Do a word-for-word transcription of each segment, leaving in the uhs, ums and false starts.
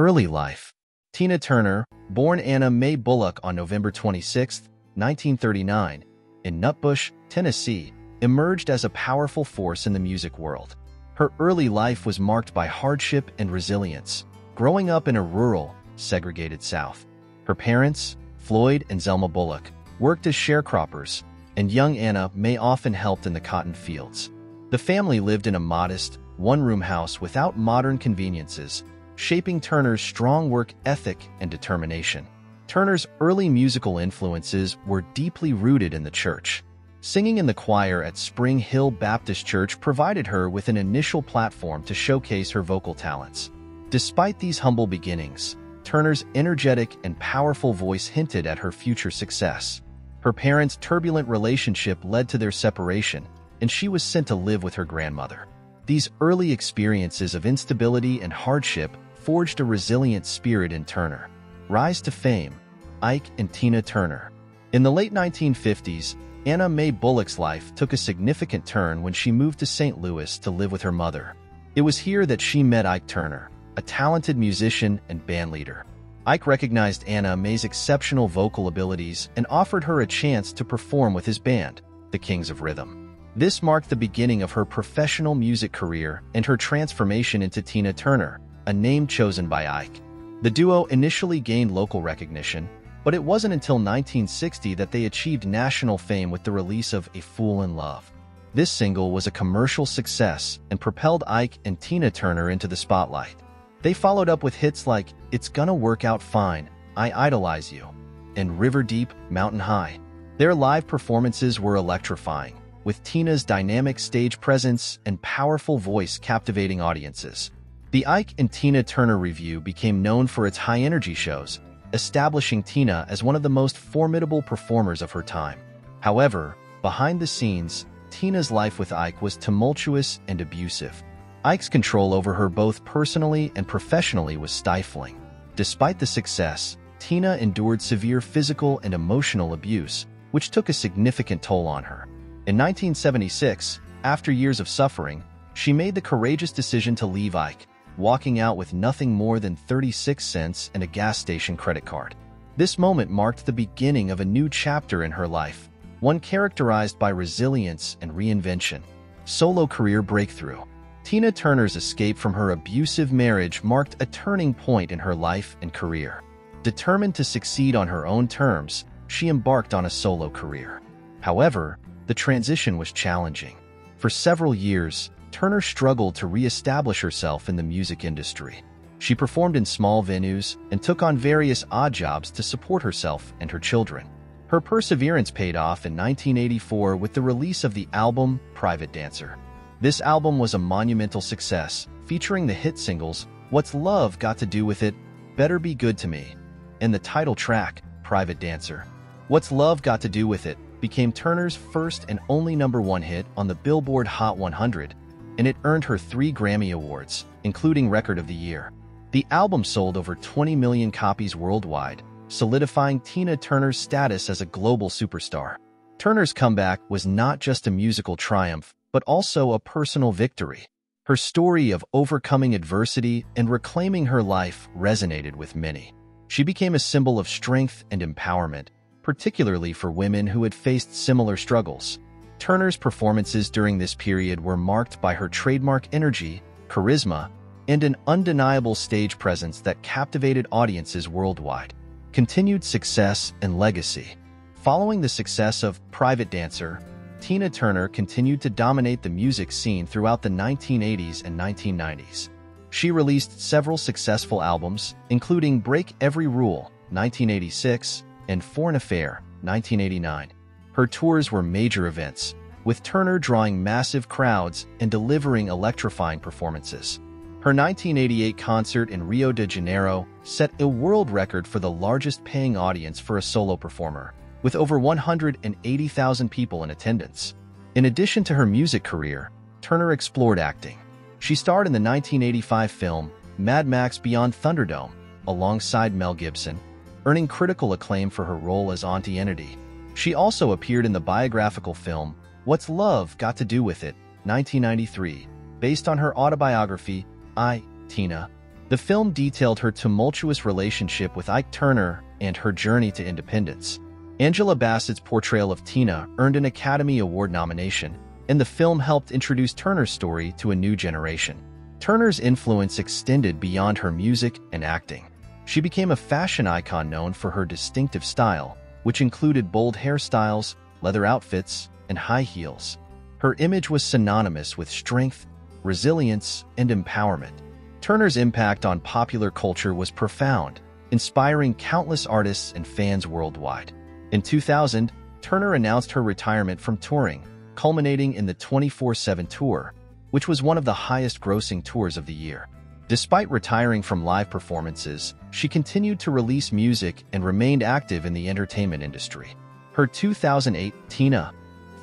Early life. Tina Turner, born Anna Mae Bullock on November twenty-sixth, nineteen thirty-nine, in Nutbush, Tennessee, emerged as a powerful force in the music world. Her early life was marked by hardship and resilience, growing up in a rural, segregated South. Her parents, Floyd and Zelma Bullock, worked as sharecroppers, and young Anna Mae often helped in the cotton fields. The family lived in a modest, one-room house without modern conveniences, shaping Turner's strong work ethic and determination. Turner's early musical influences were deeply rooted in the church. Singing in the choir at Spring Hill Baptist Church provided her with an initial platform to showcase her vocal talents. Despite these humble beginnings, Turner's energetic and powerful voice hinted at her future success. Her parents' turbulent relationship led to their separation, and she was sent to live with her grandmother. These early experiences of instability and hardship forged a resilient spirit in Turner. Rise to fame. Ike and Tina Turner. In the late nineteen fifties, Anna Mae Bullock's life took a significant turn when she moved to Saint Louis to live with her mother. It was here that she met Ike Turner, a talented musician and bandleader. Ike recognized Anna Mae's exceptional vocal abilities and offered her a chance to perform with his band, The Kings of Rhythm. This marked the beginning of her professional music career and her transformation into Tina Turner, a name chosen by Ike. The duo initially gained local recognition, but it wasn't until nineteen sixty that they achieved national fame with the release of A Fool in Love. This single was a commercial success and propelled Ike and Tina Turner into the spotlight. They followed up with hits like It's Gonna Work Out Fine, I Idolize You, and River Deep, Mountain High. Their live performances were electrifying, with Tina's dynamic stage presence and powerful voice captivating audiences. The Ike and Tina Turner Revue became known for its high-energy shows, establishing Tina as one of the most formidable performers of her time. However, behind the scenes, Tina's life with Ike was tumultuous and abusive. Ike's control over her both personally and professionally was stifling. Despite the success, Tina endured severe physical and emotional abuse, which took a significant toll on her. In nineteen seventy-six, after years of suffering, she made the courageous decision to leave Ike, walking out with nothing more than thirty-six cents and a gas station credit card. This moment marked the beginning of a new chapter in her life, one characterized by resilience and reinvention. Solo career breakthrough. Tina Turner's escape from her abusive marriage marked a turning point in her life and career. Determined to succeed on her own terms, she embarked on a solo career. However, the transition was challenging. For several years, Turner struggled to re-establish herself in the music industry. She performed in small venues and took on various odd jobs to support herself and her children. Her perseverance paid off in nineteen eighty-four with the release of the album Private Dancer. This album was a monumental success, featuring the hit singles What's Love Got to Do with It, Better Be Good To Me, and the title track, Private Dancer. What's Love Got to Do with It became Turner's first and only number one hit on the Billboard Hot one hundred, and it earned her three Grammy Awards, including Record of the Year. The album sold over twenty million copies worldwide, solidifying Tina Turner's status as a global superstar. Turner's comeback was not just a musical triumph, but also a personal victory. Her story of overcoming adversity and reclaiming her life resonated with many. She became a symbol of strength and empowerment, particularly for women who had faced similar struggles. Turner's performances during this period were marked by her trademark energy, charisma, and an undeniable stage presence that captivated audiences worldwide. Continued success and legacy. Following the success of Private Dancer, Tina Turner continued to dominate the music scene throughout the nineteen eighties and nineteen nineties. She released several successful albums, including Break Every Rule, nineteen eighty-six, and Foreign Affair, nineteen eighty-nine. Her tours were major events, with Turner drawing massive crowds and delivering electrifying performances. Her nineteen eighty-eight concert in Rio de Janeiro set a world record for the largest paying audience for a solo performer, with over one hundred eighty thousand people in attendance. In addition to her music career, Turner explored acting. She starred in the nineteen eighty-five film Mad Max Beyond Thunderdome alongside Mel Gibson, earning critical acclaim for her role as Auntie Entity. She also appeared in the biographical film What's Love Got to Do with It, nineteen ninety-three, based on her autobiography, I, Tina, The film detailed her tumultuous relationship with Ike Turner and her journey to independence. Angela Bassett's portrayal of Tina earned an Academy Award nomination, and the film helped introduce Turner's story to a new generation. Turner's influence extended beyond her music and acting. She became a fashion icon known for her distinctive style, which included bold hairstyles, leather outfits, and high heels. Her image was synonymous with strength, resilience, and empowerment. Turner's impact on popular culture was profound, inspiring countless artists and fans worldwide. In two thousand, Turner announced her retirement from touring, culminating in the twenty-four seven tour, which was one of the highest-grossing tours of the year. Despite retiring from live performances, she continued to release music and remained active in the entertainment industry. Her two thousand eight Tina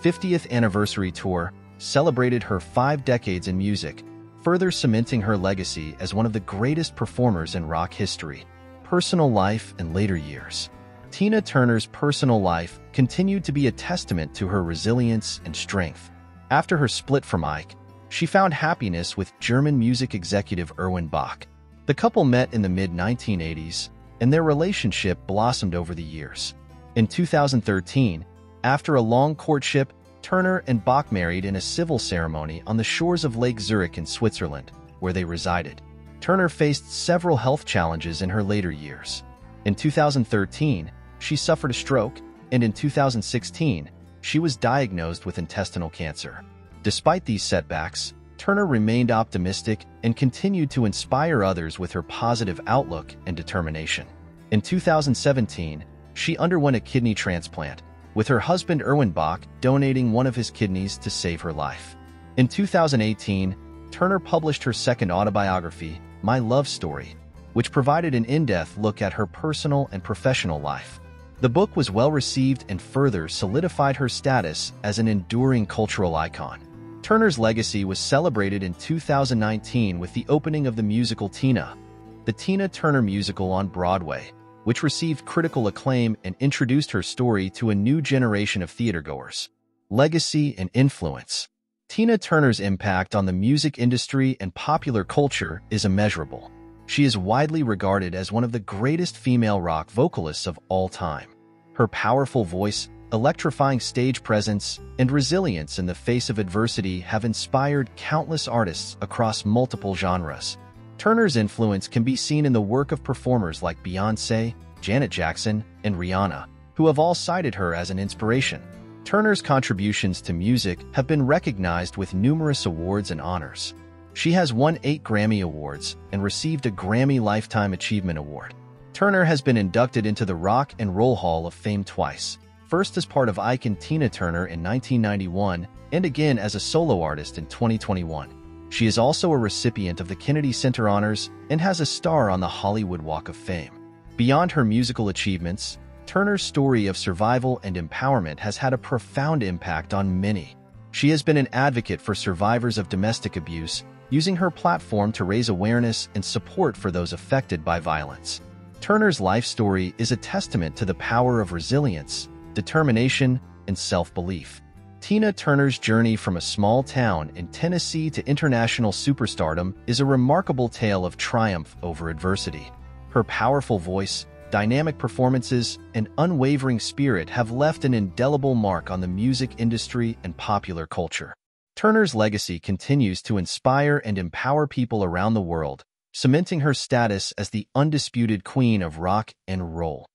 fiftieth Anniversary Tour celebrated her five decades in music, further cementing her legacy as one of the greatest performers in rock history. Personal life and later years. Tina Turner's personal life continued to be a testament to her resilience and strength. After her split from Ike, she found happiness with German music executive Erwin Bach. The couple met in the mid nineteen eighties, and their relationship blossomed over the years. In two thousand thirteen, after a long courtship, Turner and Bach married in a civil ceremony on the shores of Lake Zurich in Switzerland, where they resided. Turner faced several health challenges in her later years. In two thousand thirteen, she suffered a stroke, and in two thousand sixteen, she was diagnosed with intestinal cancer. Despite these setbacks, Turner remained optimistic and continued to inspire others with her positive outlook and determination. In two thousand seventeen, she underwent a kidney transplant, with her husband Erwin Bach donating one of his kidneys to save her life. In two thousand eighteen, Turner published her second autobiography, My Love Story, which provided an in-depth look at her personal and professional life. The book was well-received and further solidified her status as an enduring cultural icon. Turner's legacy was celebrated in two thousand nineteen with the opening of the musical Tina, the Tina Turner musical on Broadway, which received critical acclaim and introduced her story to a new generation of theatergoers. Legacy and influence. Tina Turner's impact on the music industry and popular culture is immeasurable. She is widely regarded as one of the greatest female rock vocalists of all time. Her powerful voice, electrifying stage presence, and resilience in the face of adversity have inspired countless artists across multiple genres. Turner's influence can be seen in the work of performers like Beyoncé, Janet Jackson, and Rihanna, who have all cited her as an inspiration. Turner's contributions to music have been recognized with numerous awards and honors. She has won eight Grammy Awards and received a Grammy Lifetime Achievement Award. Turner has been inducted into the Rock and Roll Hall of Fame twice, first as part of Ike and Tina Turner in nineteen ninety-one, and again as a solo artist in twenty twenty-one. She is also a recipient of the Kennedy Center Honors and has a star on the Hollywood Walk of Fame. Beyond her musical achievements, Turner's story of survival and empowerment has had a profound impact on many. She has been an advocate for survivors of domestic abuse, using her platform to raise awareness and support for those affected by violence. Turner's life story is a testament to the power of resilience, determination, and self-belief. Tina Turner's journey from a small town in Tennessee to international superstardom is a remarkable tale of triumph over adversity. Her powerful voice, dynamic performances, and unwavering spirit have left an indelible mark on the music industry and popular culture. Turner's legacy continues to inspire and empower people around the world, cementing her status as the undisputed queen of rock and roll.